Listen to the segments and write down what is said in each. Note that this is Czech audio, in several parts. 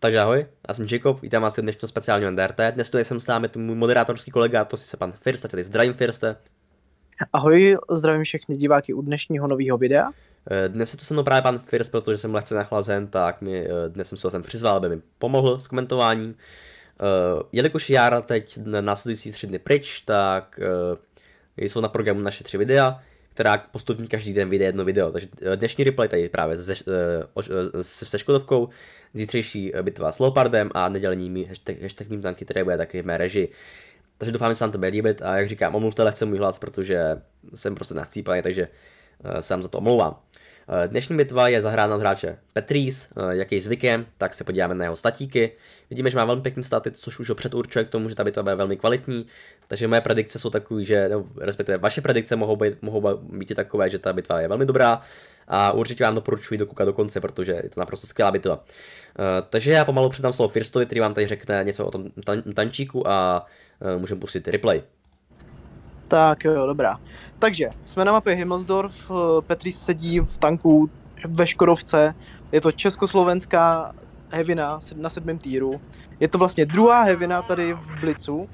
Takže ahoj, já jsem Jacob, vítám vás v dnešního speciálního NDRT. Dnes tu jsem s námi, tu můj moderátorský kolega, to sice pan First, a tady zdravím Firste. Ahoj, zdravím všechny diváky u dnešního nového videa. Dnes je tu se mnou právě pan First, protože jsem lehce nachlazen, tak mi dnes jsem se ho sem přizval, aby mi pomohl s komentováním. Jelikož já teď na následující 3 dny pryč, tak jsou na programu naše 3 videa, která postupně každý den vyjde jedno video. Takže dnešní replay tady právě se Škodovkou, zítřejší bitva s Leopardem a nedělní hashtag mým tanky, které bude taky v mé režii. Takže doufám, že se vám to bude líbit a jak říkám, omluvte lehce můj hlas, protože jsem prostě nachcípaný, takže se vám za to omlouvám. Dnešní bitva je zahrána od hráče Petříš, jak je zvykem, tak se podíváme na jeho statíky. Vidíme, že má velmi pěkný staty, což už ho předurčuje k tomu, že ta bitva bude velmi kvalitní. Takže moje predikce jsou takové, že, no, respektive vaše predikce mohou být takové, že ta bitva je velmi dobrá. A určitě vám doporučuji dokoukat do konce, protože je to naprosto skvělá bitva. Takže já pomalu předám slovo Firstovi, který vám tady řekne něco o tom tančíku a můžeme pustit replay. Tak jo, dobrá. Takže, jsme na mapě Himmelsdorf, Petříš sedí v tanku ve Škodovce, je to československá hevina na 7. týru. Je to vlastně druhá hevina tady v Blitzu,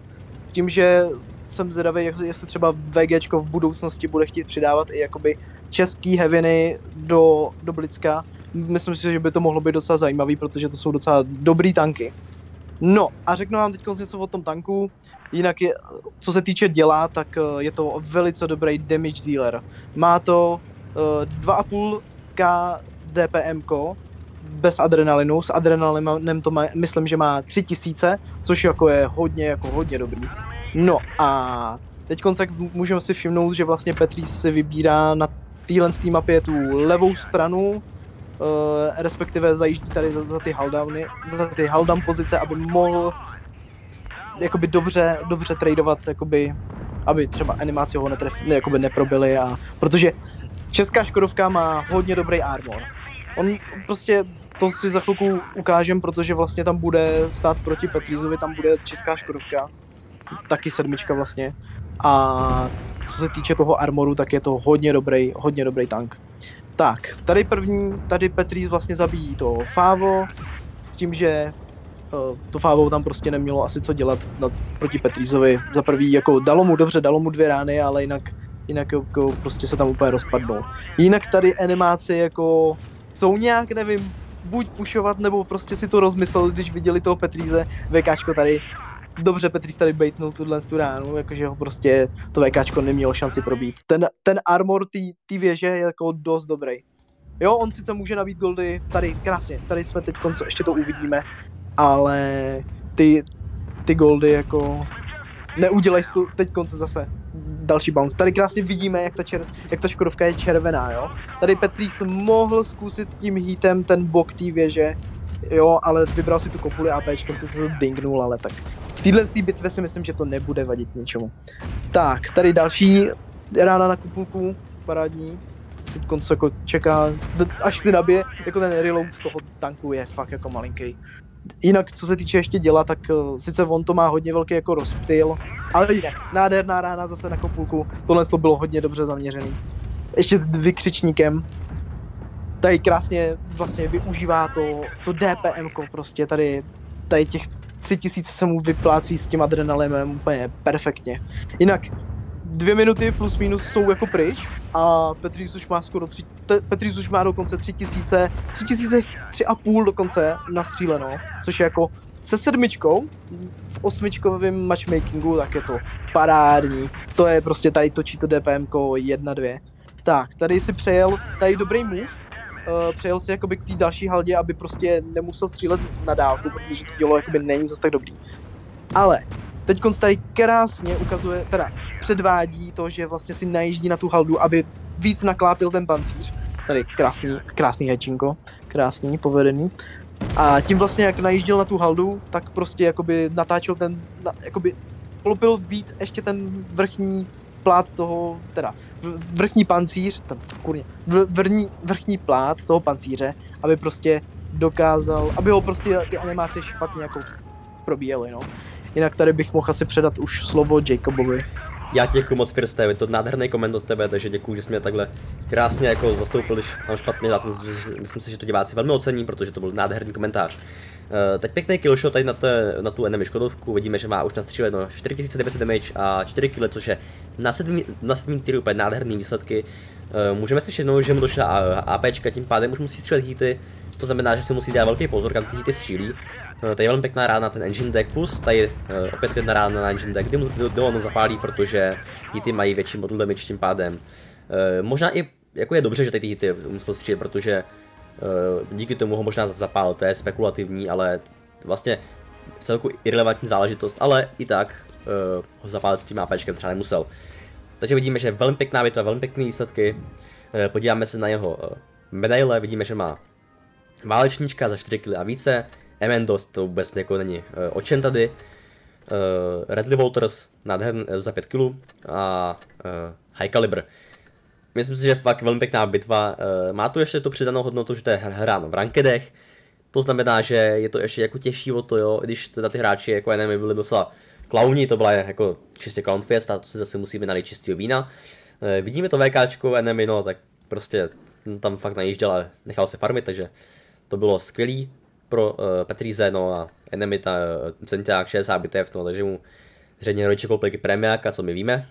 tím, že jsem zvědavý, jestli třeba VGčko v budoucnosti bude chtít přidávat i jakoby český heviny do Blitzka. Myslím si, že by to mohlo být docela zajímavý, protože to jsou docela dobrý tanky. No a řeknu vám teď něco o tom tanku, jinak je, co se týče děla, tak je to velice dobrý damage dealer. Má to 2,5k DPM bez adrenalinu, s adrenalinem to má, myslím, že má 3000, což jako je hodně dobrý. No a teď můžeme si všimnout, že vlastně Petříš si vybírá na této mapě tu levou stranu, respektive zajíždí tady za ty haldowny, za ty halldown pozice, aby mohl jakoby dobře tradovat, jakoby, aby třeba animace ho jakoby neprobily, a protože česká Škodovka má hodně dobrý armor. On prostě, to si za chvilku ukážem, protože vlastně tam bude stát proti Petříšovi, tam bude česká Škodovka, taky 7 vlastně, a co se týče toho armoru, tak je to hodně dobrý tank. Tak, tady tady Petříš vlastně zabíjí to Favo, s tím, že to Favo tam prostě nemělo asi co dělat proti Petříšovi. Za prvý, jako dalo mu 2 rány, ale jinak jako prostě se tam úplně rozpadnou. Jinak tady animáci jako jsou nějak, nevím, buď pušovat, nebo prostě si to rozmysleli, když viděli toho Petříše. VKčko tady, dobře Petříš tady bejtnul tu ránu, jakože ho prostě to VKčko nemělo šanci probít. Ten armor té věže je jako dost dobrý. Jo, on sice může nabít goldy, tady krásně, tady jsme teď konce, ještě to uvidíme, ale ty goldy jako neudělej teď konce zase další bounce. Tady krásně vidíme, jak ta Škodovka je červená, jo. Tady Petříš mohl zkusit tím heatem ten bok té věže, jo, ale vybral si tu kopuli APčkem, sice to dingnul, ale tak v této bitvě si myslím, že to nebude vadit ničemu. Tak, tady další rána na kupulku, parádní. Teď se jako čeká, až si nabije, jako ten reload z toho tanku je fakt jako malinký. Jinak, co se týče ještě děla, tak sice on to má hodně velký jako rozptyl, ale jinak, nádherná rána zase na kopulku, tohle bylo hodně dobře zaměřený. Ještě s vykřičníkem. Tady krásně vlastně využívá to DPM prostě, tady těch 3000 se mu vyplácí s tím adrenalinem úplně perfektně. Jinak 2 minuty plus minus jsou jako pryč a Petříš už má skoro 3,5 dokonce nastříleno, což je jako se 7 v 8 matchmakingu, tak je to parádní. To je prostě, tady točí to DPMko 1-2. Tak, tady si přejel, tady dobrý move, přejel si jakoby k té další haldě, aby prostě nemusel střílet na dálku, protože to dělo jakoby není zase tak dobrý. Ale teď tady krásně ukazuje, teda předvádí to, že vlastně si najíždí na tu haldu, aby víc naklápil ten pancíř. Tady krásný hečinko, krásný, povedený. A tím vlastně, jak najížděl na tu haldu, tak prostě jakoby natáčel jakoby klopil víc ještě ten vrchní plát toho, teda vrchní pancíř, vrchní plát toho pancíře, aby prostě dokázal, aby ho prostě ty animace špatně jako probíjely, no. Jinak tady bych mohl asi předat už slovo Jacobovi. Já děkuji moc, Firste, je to nádherný koment od tebe, takže děkuji, že jsi mě takhle krásně jako zastoupil, když mám špatně, já myslím si, že to diváci velmi ocení, protože to byl nádherný komentář. Tak pěkný killshot tady na tu enemy Škodovku, vidíme, že má už nastříleno 4900 damage a 4 kill, což je na 7. týru úplně nádherný výsledky. Můžeme si všednout, že mu došla APčka, tím pádem už musí střílet hity, to znamená, že si musí dát velký pozor, kam ty hity střílí. Tady je velmi pěkná rána na ten engine deck, plus tady opět jedna rána na engine deck, kdy mu on zapálí, protože hity mají větší modul damage tím pádem. Možná i jako je dobře, že tady ty hity musel střílet, protože díky tomu ho možná zapál, to je spekulativní, ale vlastně celku irrelevantní záležitost, ale i tak ho zapálit tím APčkem třeba nemusel. Takže vidíme, že je velmi pěkná bitva, velmi pěkné výsledky. Podíváme se na jeho medaile, vidíme, že má válečníčka za 4 kg a více, Emendos, to vůbec jako není očen tady, Redley Walters za 5 kg a High Caliber. Myslím si, že fakt velmi pěkná bitva, má tu ještě tu přidanou hodnotu, že to je hráno v rankedech, to znamená, že je to ještě jako těžší o to, jo, když teda ty hráči jako NM byli docela klauni, to byla jako čistě clown fest a to si zase musíme nalít čistého vína. Vidíme to VKčko NM, no tak prostě tam fakt najížděl a nechal se farmit, takže to bylo skvělý pro Petríze, no a NM ta centiák 60 bitev, no takže mu zřejmě rodiče koupili premiáka, co my víme.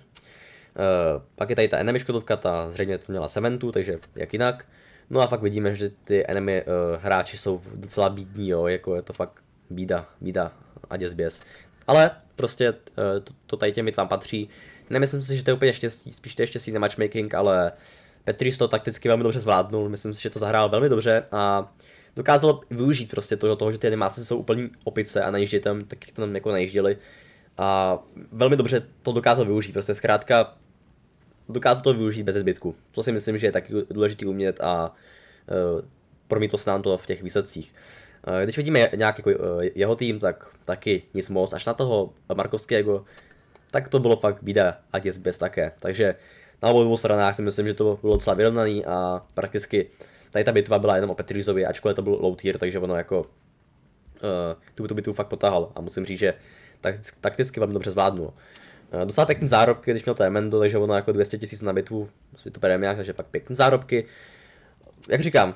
Pak je tady ta enemy Škodovka, ta zřejmě to měla cementu, takže jak jinak. No a fakt vidíme, že ty enemy hráči jsou docela bídní, jo, jako je to fakt bída a děsběs. Ale prostě to tady těm tam patří. Nemyslím si, že to je úplně štěstí, spíš to je štěstí na matchmaking, ale Petříš to takticky velmi dobře zvládnul, myslím si, že to zahrál velmi dobře a dokázal využít prostě toho, že ty animáce jsou úplně opice a najíždějí tam, tak jak tam jako najížděli. A velmi dobře to dokázal využít, prostě zkrátka dokázal to využít bez zbytku. To si myslím, že je taky důležité umět a promítlo se nám to v těch výsledcích. Když vidíme nějaký jeho tým, tak taky nic moc, až na toho Markovského, tak to bylo fakt bída a děsběs také. Takže na obou dvou stranách si myslím, že to bylo docela vyrovnaný a prakticky tady ta bitva byla jenom o Petrízovi, ačkoliv to byl low tier, takže ono jako tu bitvu fakt potáhal a musím říct, že takticky velmi dobře zvládnul. Dostal pěkný zárobky, když měl to Emendo, takže ono jako 200 000 na bitvu, to premiák, takže pak pěkný zárobky. Jak říkám,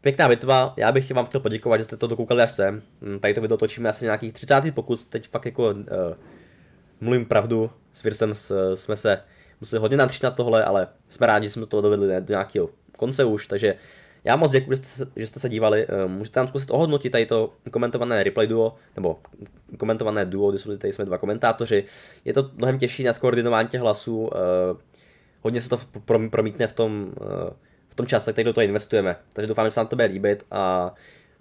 pěkná bitva, já bych vám chtěl poděkovat, že jste to dokoukali až sem. Tady to video točíme asi nějakých 30. pokus, teď fakt jako mluvím pravdu, s Firstem jsme se museli hodně natřít na tohle, ale jsme rádi, že jsme to dovedli do nějakého konce už, takže já moc děkuji, že jste se dívali, můžete nám zkusit ohodnotit tady to komentované replay duo, nebo komentované duo, kdy jsou tady jsme dva komentátoři. Je to mnohem těžší na skoordinování těch hlasů, hodně se to promítne v tom čase, který do toho investujeme. Takže doufám, že se nám to bude líbit a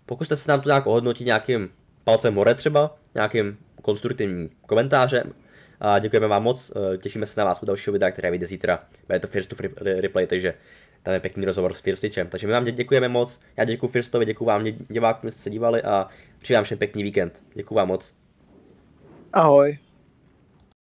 pokuste se nám to nějak ohodnotit nějakým palcem hore třeba, nějakým konstruktivním komentářem. A děkujeme vám moc, těšíme se na vás u dalšího videa, které vyjde zítra. Bude to First replay, takže tam je pěkný rozhovor s Firstičem. Takže my vám děkujeme moc, já děkuji Firstovi, děkuji vám divákům, že jste se dívali a přeji vám všem pěkný víkend. Děkuji vám moc. Ahoj.